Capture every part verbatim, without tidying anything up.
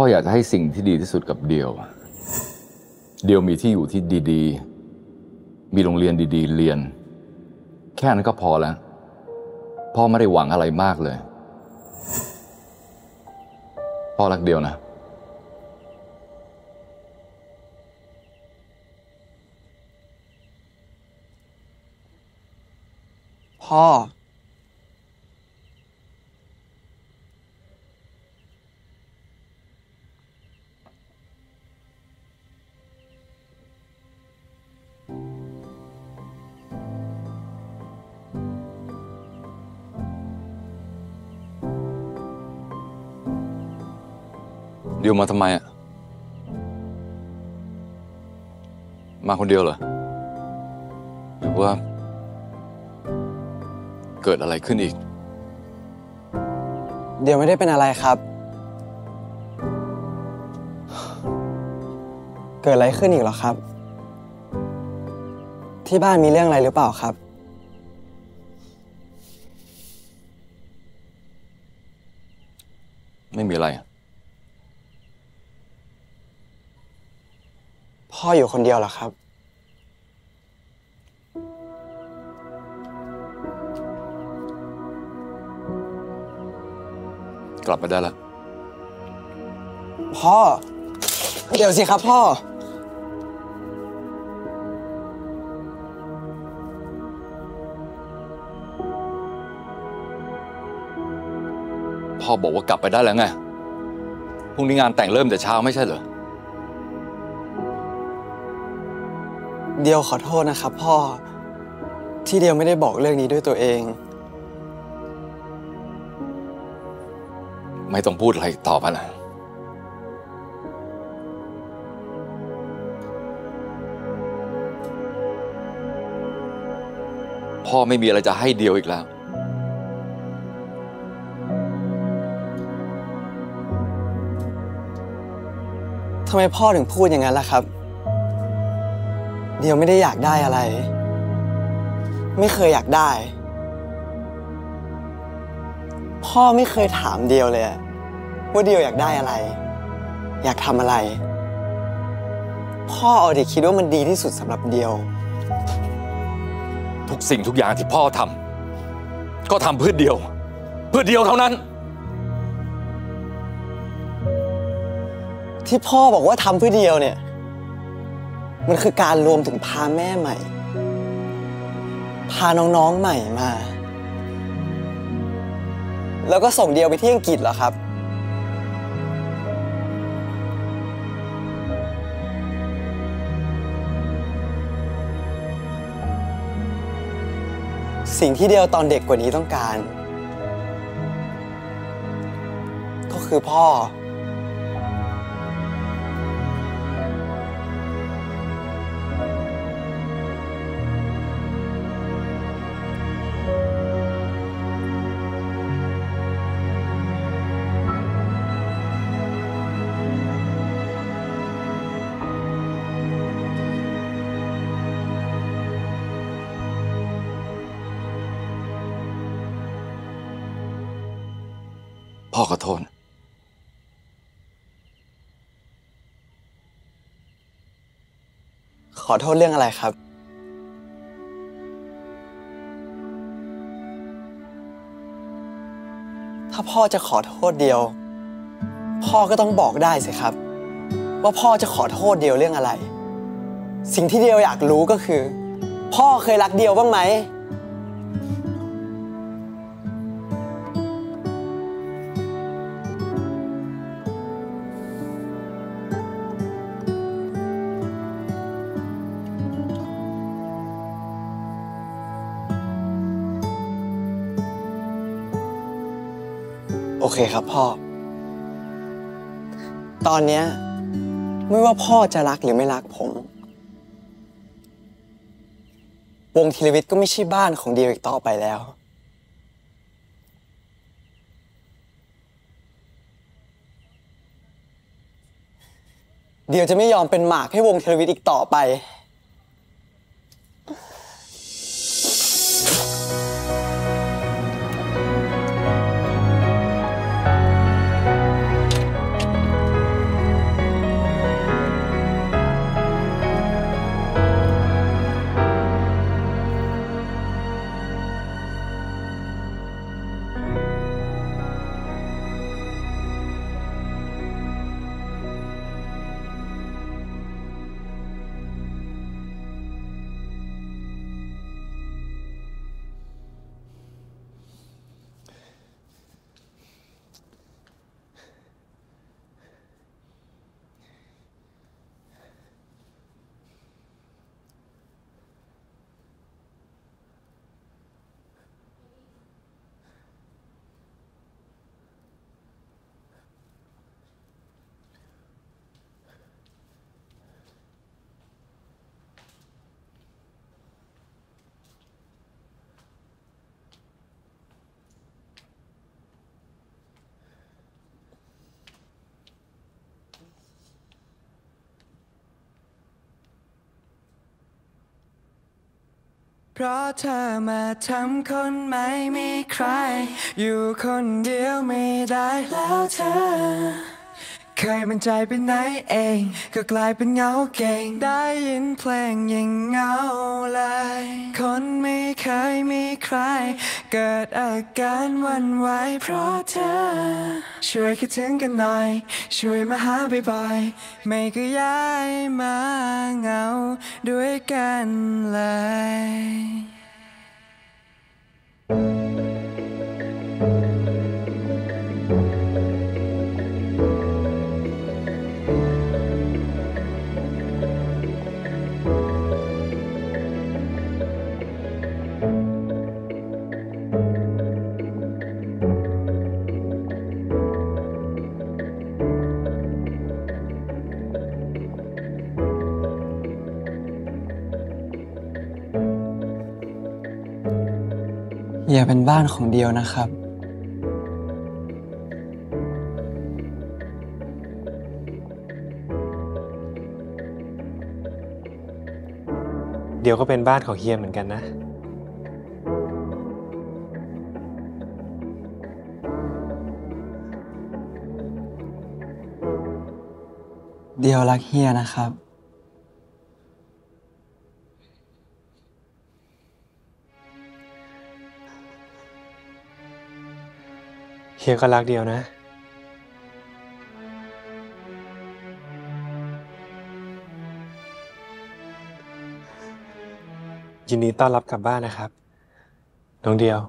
พ่ออยากจะให้สิ่งที่ดีที่สุดกับเดี่ยวเดี่ยวมีที่อยู่ที่ดีๆมีโรงเรียนดีๆเรียนแค่นั้นก็พอแล้วพ่อไม่ได้หวังอะไรมากเลยพ่อรักเดี่ยวนะพ่อเดี๋ยวมาทำไมอ่ะมาคนเดียวเหรอหรือว่าเกิดอะไรขึ้นอีกเดี๋ยวไม่ได้เป็นอะไรครับเกิดอะไรขึ้นอีกเหรอครับที่บ้านมีเรื่องอะไรหรือเปล่าครับไม่มีอะไรพ่ออยู่คนเดียวเหรอครับกลับมาได้แล้วพ่อเดี๋ยวสิครับพ่อพ่อบอกว่ากลับไปได้แล้วไงพรุ่งนี้งานแต่งเริ่มแต่เช้าไม่ใช่เหรอเดียวขอโทษนะครับพ่อที่เดียวไม่ได้บอกเรื่องนี้ด้วยตัวเองไม่ต้องพูดอะไรต่อไปนะพ่อไม่มีอะไรจะให้เดียวอีกแล้วทำไมพ่อถึงพูดอย่างนั้นล่ะครับเดียวไม่ได้อยากได้อะไรไม่เคยอยากได้พ่อไม่เคยถามเดียวเลยว่าเดียวอยากได้อะไรอยากทำอะไรพ่อเอาแต่คิดว่ามันดีที่สุดสำหรับเดียวทุกสิ่งทุกอย่างที่พ่อทำก็ทำเพื่อเดียวเพื่อเดียวเท่านั้นที่พ่อบอกว่าทำเพื่อเดียวเนี่ยมันคือการรวมถึงพาแม่ใหม่พาน้องๆใหม่มาแล้วก็ส่งเดียวไปที่อังกฤษเหรอครับสิ่งที่เดียวตอนเด็กกว่านี้ต้องการก็คือพ่อพ่อขอโทษขอโทษเรื่องอะไรครับถ้าพ่อจะขอโทษเดียวพ่อก็ต้องบอกได้สิครับว่าพ่อจะขอโทษเดียวเรื่องอะไรสิ่งที่เดียวอยากรู้ก็คือพ่อเคยรักเดียวบ้างไหมโอเคครับพ่อตอนนี้ไม่ว่าพ่อจะรักหรือไม่รักผมวงธีรวิทย์ก็ไม่ใช่บ้านของเดียวอีกต่อไปแล้วเดียวจะไม่ยอมเป็นหมากให้วงธีรวิทย์อีกต่อไป เพราะเธอมาทำคนไม่มีใครอยู่คนเดียวไม่ได้แล้วเธอเคยมันใจไปไหนเองก็กลายเป็นเงาเก่งได้ยินเพลงยังเงาเลยคนไม่เคยมีใครเกิดอาการหวั่นไหวเพราะเธอช่วยคิดถึงกันหน่อยช่วยมาหาบ่อยๆไม่ก็ย้ายมาเงาด้วยกันเลยอย่าเป็นบ้านของเดียวนะครับเดียวก็เป็นบ้านของเฮียเหมือนกันนะเดียวรักเฮียนะครับเฮียก็รักเดียวนะยินดีต้อนรับกลับบ้านนะครับน้องเดียว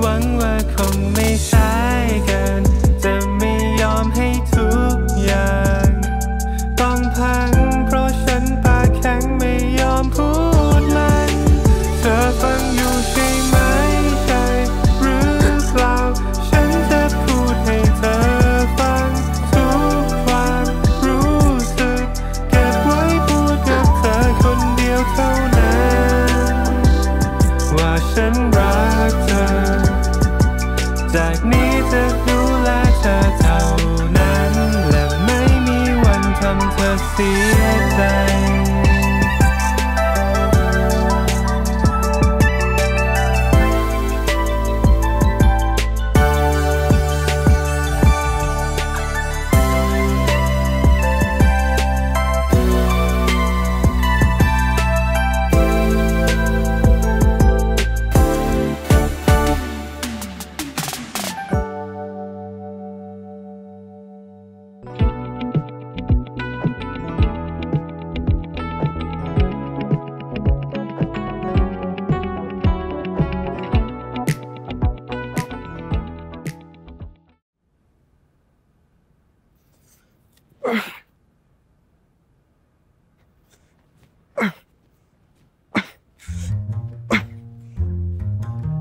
หวังว่าคงไม่สายเกินจะไม่ยอมให้ทุกอย่างเพราะฉันปากแข็งไม่ยอมพูดมันเธอฟังอยู่ใช่ไหมใช่หรือเปล่าฉันจะพูดให้เธอฟังทุกความรู้สึกเก็บไว้พูดกับเธอคนเดียวเท่านั้นว่าฉันรักเธอจากนี้จะดูแลเธอเท่านั้นและไม่มีวันทำเธอเสียใจ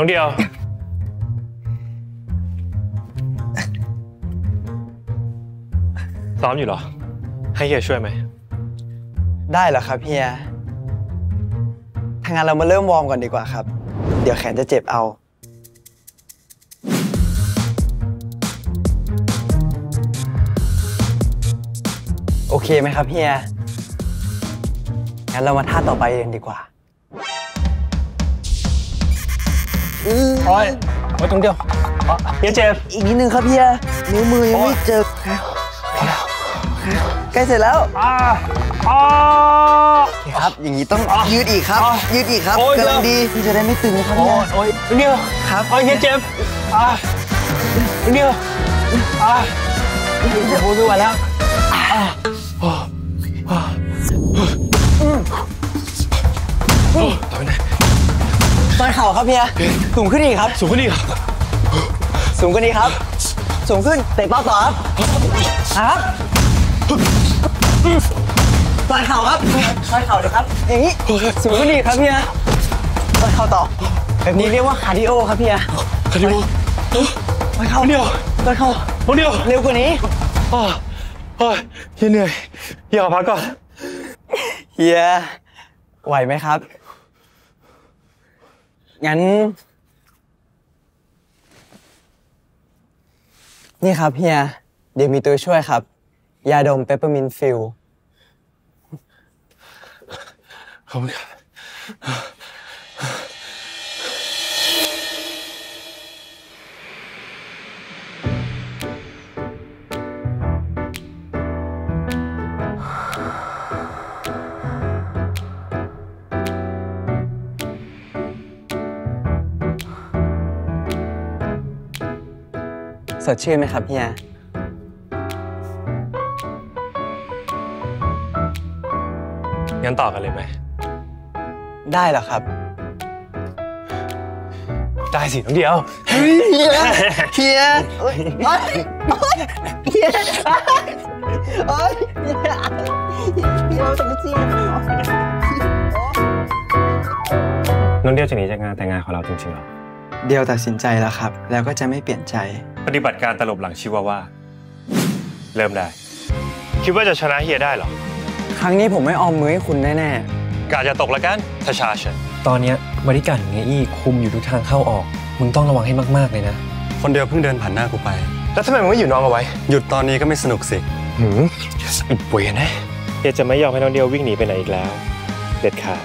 น้องเดียวซ้อมอยู่เหรอให้เฮียช่วยไหมได้เหรอครับเฮียถ้างั้นเรามาเริ่มวอร์มก่อนดีกว่าครับเดี๋ยวแขนจะเจ็บเอาโอเคไหมครับเฮียงั้นเรามาท่าต่อไปกันดีกว่าโอ้ยไว้ตรงเดียวเฮียเจ็บอีกนิดนึงครับเฮียนิ้วมือยังไม่เจ็บใกล้เสร็จแล้วครับอย่างนี้ต้องยืดอีกครับยืดอีกครับกำลังดีที่จะได้ไม่ตึงนะครับเนี่ยโอ้ยเดียวครับโอ้ยเฮียเจ็บเดียวโอ้ยดูมาแล้วต่อไปไหนตอนเข่าครับเฮียสูงขึ้นอีกครับสูงขึ้นอีกสูงขึ้นอีกครับสูงขึ้นเตะเป้าต่อครับครับตอนเข่าครับตอนเข่าเลยครับอย่างนี้สูงขึ้นอีกครับเฮียตอนเข่าต่อแบบนี้เรียกว่าคาร์ดิโอครับเฮียคาร์ดิโอตอนเข่าเดียวตอนเข่าเดียวเร็วกว่านี้อ๋อเฮ้ยเฮียเหนื่อยเฮียขอพักก่อนเฮียไหวไหมครับงั้น นี่ครับเฮียเดี๋ยวมีตัวช่วยครับยาดมเปปเปอร์มินต์ฟิลขอบคุณครับสดชื่นไหมครับเฮียงั้นต่อกันเลยไหมได้เหรอครับได้สิน้องเดียวเฮียเฮียโอ๊ยเฮียโอ๊ยเฮียสดชื่นน้องเดียวจะหนีจากงานแต่งงานของเราจริงๆหรอเดียวตัดสินใจแล้วครับแล้วก็จะไม่เปลี่ยนใจปฏิบัติการตลบหลังชิวาว่าเริ่มได้คิดว่าจะชนะเฮียได้หรอครั้งนี้ผมไม่ออมมือให้คุณแน่ๆกาจะตกละกันทชาเชนตอนนี้บริการเงี้ยอี้คุมอยู่ทุกทางเข้าออกมึงต้องระวังให้มากๆเลยนะคนเดียวเพิ่งเดินผ่านหน้ากูไปแล้วทำไมมึงไม่อยู่น้องเอาไว้หยุดตอนนี้ก็ไม่สนุกสิหืมอิดเวียนนะเฮียจะไม่ยอมให้น้องเดียววิ่งหนีไปไหนอีกแล้วเด็ดขาด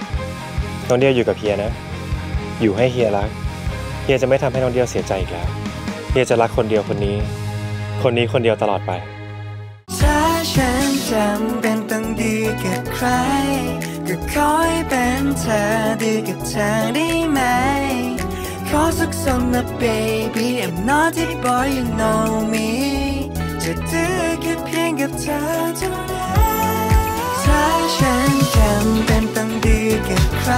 น้องเดียวอยู่กับเฮียนะอยู่ให้เฮียรักเฮียจะไม่ทำให้น้องเดียวเสียใจอีกแล้วเฮียจะรักคนเดียวคนนี้คนนี้คนเดียวตลอดไปถ้าฉันจำเป็นต้องดีกับใครก็ขอให้เป็นเธอดีกับเธอได้ไหมขอสักสองนะ baby I'm not a boy you know me จะดื้อแค่เพียงกับเธอเท่านั้นถ้าฉันจำเป็นต้องดีกับใคร